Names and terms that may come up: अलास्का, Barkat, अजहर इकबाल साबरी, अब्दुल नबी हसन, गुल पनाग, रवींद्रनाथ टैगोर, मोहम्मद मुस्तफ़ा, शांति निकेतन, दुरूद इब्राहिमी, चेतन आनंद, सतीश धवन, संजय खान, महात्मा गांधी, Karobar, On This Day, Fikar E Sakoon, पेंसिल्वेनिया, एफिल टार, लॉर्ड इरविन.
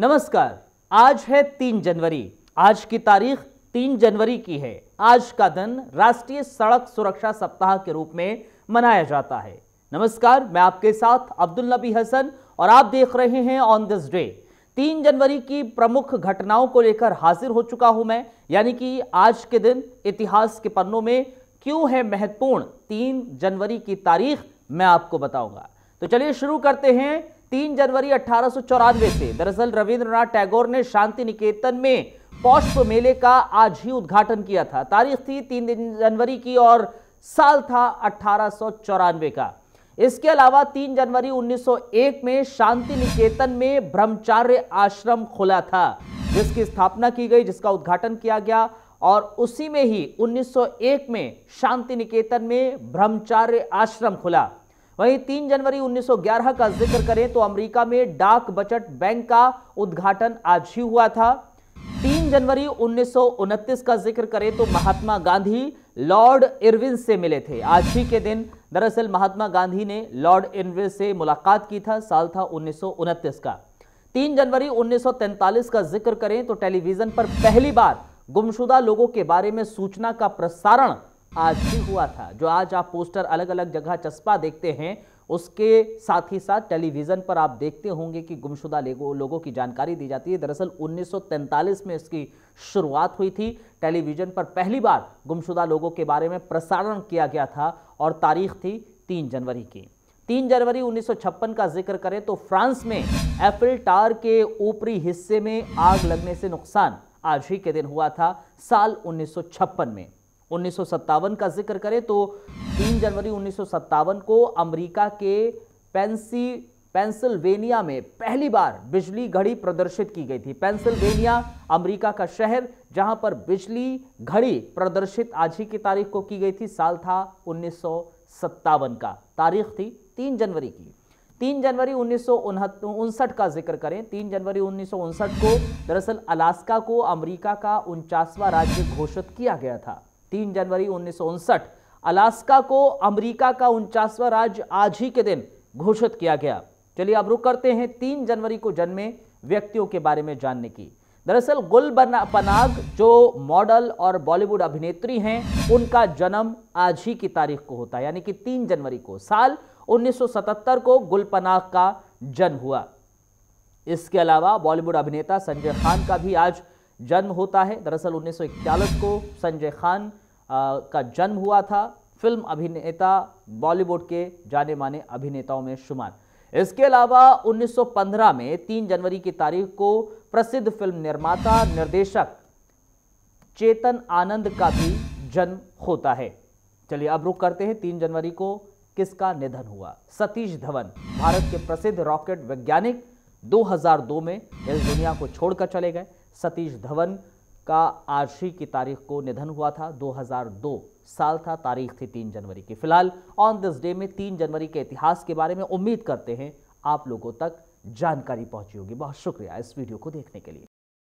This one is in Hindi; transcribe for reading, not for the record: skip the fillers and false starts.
नमस्कार। आज है 3 जनवरी। आज की तारीख 3 जनवरी की है। आज का दिन राष्ट्रीय सड़क सुरक्षा सप्ताह के रूप में मनाया जाता है। नमस्कार, मैं आपके साथ अब्दुल नबी हसन और आप देख रहे हैं ऑन दिस डे। 3 जनवरी की प्रमुख घटनाओं को लेकर हाजिर हो चुका हूं मैं, यानी कि आज के दिन इतिहास के पन्नों में क्यों है महत्वपूर्ण 3 जनवरी की तारीख, मैं आपको बताऊंगा। तो चलिए शुरू करते हैं। 3 जनवरी 1894 से दरअसल रवींद्रनाथ टैगोर ने शांति निकेतन में पुष्प मेले का आज ही उद्घाटन किया था। तारीख थी 3 जनवरी की और साल था 1894 का। इसके अलावा 3 जनवरी 1901 में शांति निकेतन में ब्रह्मचार्य आश्रम खुला था, जिसकी स्थापना की गई, जिसका उद्घाटन किया गया और उसी में ही 1901 में शांति निकेतन में ब्रह्मचार्य आश्रम खुला। वहीं 3 जनवरी 1911 का जिक्र करें तो अमेरिका में डाक बचत बैंक का उद्घाटन आज ही हुआ था। 3 जनवरी 1929 का जिक्र करें तो महात्मा गांधी लॉर्ड इरविन से मिले थे। आज ही के दिन दरअसल महात्मा गांधी ने लॉर्ड इरविन से मुलाकात की था। साल था 1929 का। 3 जनवरी 1943 का जिक्र करें तो टेलीविजन पर पहली बार गुमशुदा लोगों के बारे में सूचना का प्रसारण आज भी हुआ था। जो आज आप पोस्टर अलग अलग जगह चस्पा देखते हैं, उसके साथ ही साथ टेलीविजन पर आप देखते होंगे कि गुमशुदा लोगों की जानकारी दी जाती है। दरअसल 1943 में इसकी शुरुआत हुई थी। टेलीविजन पर पहली बार गुमशुदा लोगों के बारे में प्रसारण किया गया था और तारीख थी 3 जनवरी की। 3 जनवरी 1956 का जिक्र करें तो फ्रांस में एफिल टार के ऊपरी हिस्से में आग लगने से नुकसान आज ही के दिन हुआ था। साल 1956 में। 1957 का जिक्र करें तो 3 जनवरी 1957 को अमेरिका के पेंसिल्वेनिया में पहली बार बिजली घड़ी प्रदर्शित की गई थी। पेंसिल्वेनिया अमेरिका का शहर, जहां पर बिजली घड़ी प्रदर्शित आज ही की तारीख को की गई थी। साल था 1957 का। तारीख थी 3 जनवरी की। 3 जनवरी 1959 का जिक्र करें, 3 जनवरी 1959 को दरअसल अलास्का को अमेरिका का 49वां राज्य घोषित किया गया था। 3 जनवरी 1959 अलास्का को अमेरिका का 49वां राज्य आज ही के दिन घोषित किया गया। चलिए अब रुक करते हैं 3 जनवरी को जन्मे व्यक्तियों के बारे में जानने की। दरअसल गुल पनाग जो मॉडल और बॉलीवुड अभिनेत्री हैं, उनका जन्म आज ही की तारीख को होता है, यानी कि 3 जनवरी को। साल 1977 को गुल पनाग का जन्म हुआ। इसके अलावा बॉलीवुड अभिनेता संजय खान का भी आज जन्म होता है। दरअसल 1941 को संजय खान का जन्म हुआ था। फिल्म अभिनेता, बॉलीवुड के जाने माने अभिनेताओं में शुमार। इसके अलावा 1915 में 3 जनवरी की तारीख को प्रसिद्ध फिल्म निर्माता निर्देशक चेतन आनंद का भी जन्म होता है। चलिए अब रुक करते हैं 3 जनवरी को किसका निधन हुआ। सतीश धवन भारत के प्रसिद्ध रॉकेट वैज्ञानिक 2002 में इस दुनिया को छोड़कर चले गए। सतीश धवन का आज ही की तारीख को निधन हुआ था। 2002 साल था, तारीख थी 3 जनवरी की। फिलहाल ऑन दिस डे में 3 जनवरी के इतिहास के बारे में उम्मीद करते हैं आप लोगों तक जानकारी पहुंची होगी। बहुत शुक्रिया इस वीडियो को देखने के लिए।